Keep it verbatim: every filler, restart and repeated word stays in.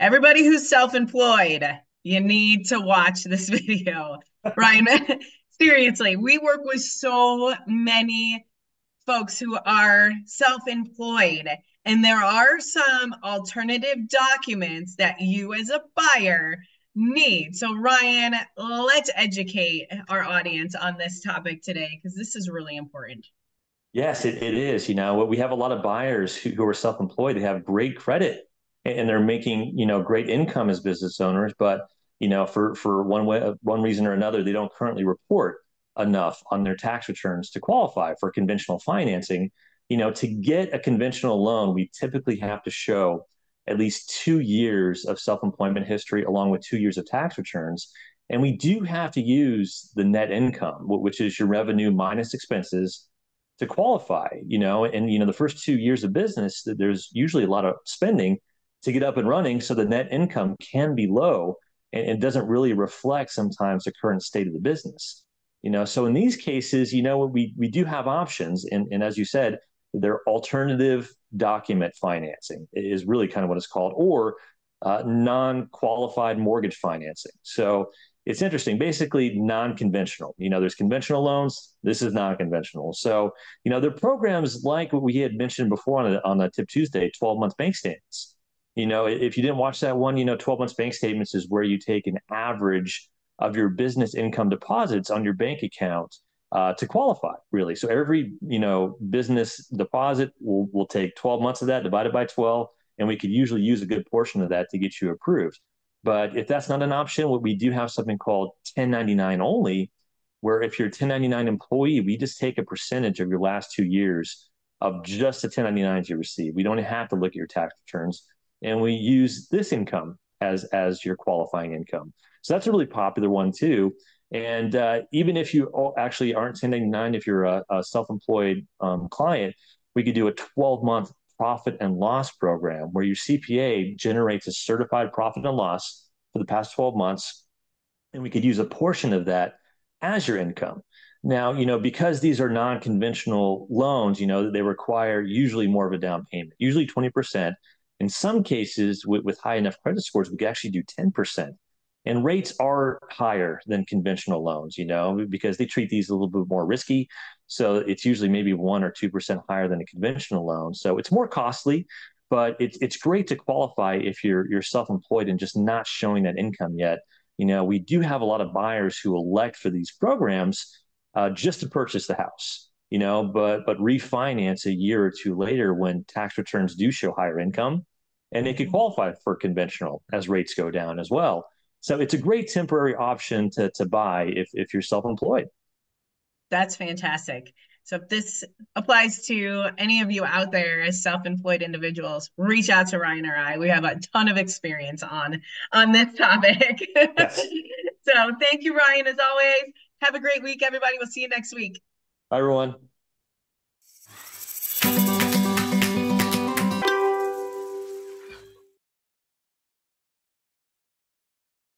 Everybody who's self-employed, you need to watch this video. Ryan, seriously, we work with so many folks who are self-employed, and there are some alternative documents that you as a buyer need. So Ryan, let's educate our audience on this topic today, because this is really important. Yes, it, it is. You know, we have a lot of buyers who, who are self-employed. They have great credit, and they're making, you know, great income as business owners, but, you know, for, for one way, one reason or another, they don't currently report enough on their tax returns to qualify for conventional financing. You know, to get a conventional loan, we typically have to show at least two years of self-employment history along with two years of tax returns. And we do have to use the net income, which is your revenue minus expenses, to qualify, you know, and, you know, the first two years of business, there's usually a lot of spending to get up and running. So the net income can be low, and it doesn't really reflect sometimes the current state of the business, you know? So in these cases, you know, we, we do have options. And, and as you said, their alternative document financing is really kind of what it's called, or uh, non-qualified mortgage financing. So it's interesting, basically non-conventional. You know, there's conventional loans. This is non-conventional. So, you know, there are programs like what we had mentioned before on, a, on a Tip Tuesday, twelve-month bank statements. You know, if you didn't watch that one, you know, twelve months bank statements is where you take an average of your business income deposits on your bank account uh, to qualify, really. So every, you know, business deposit will, will take twelve months of that divided by twelve, and we could usually use a good portion of that to get you approved. But if that's not an option, what we do have something called ten ninety-nine only, where if you're a ten ninety-nine employee, we just take a percentage of your last two years of just the ten ninety-nines you receive. We don't have to look at your tax returns. And we use this income as, as your qualifying income. So that's a really popular one too. And uh, even if you actually aren't ten ninety-nine, if you're a, a self-employed um, client, we could do a twelve month profit and loss program where your C P A generates a certified profit and loss for the past twelve months. And we could use a portion of that as your income. Now, you know, because these are non-conventional loans, you know, they require usually more of a down payment, usually twenty percent. In some cases, with, with high enough credit scores, we could actually do ten percent. And rates are higher than conventional loans, you know, because they treat these a little bit more risky. So it's usually maybe one or two percent higher than a conventional loan. So it's more costly, but it's it's great to qualify if you're, you're self-employed and just not showing that income yet. You know, we do have a lot of buyers who elect for these programs uh, just to purchase the house, you know, but but refinance a year or two later when tax returns do show higher income, and they could qualify for conventional as rates go down as well. So it's a great temporary option to, to buy if, if you're self-employed. That's fantastic. So if this applies to any of you out there as self-employed individuals, reach out to Ryan or I. We have a ton of experience on, on this topic. Yes. So thank you, Ryan, as always. Have a great week, everybody. We'll see you next week. Bye, everyone.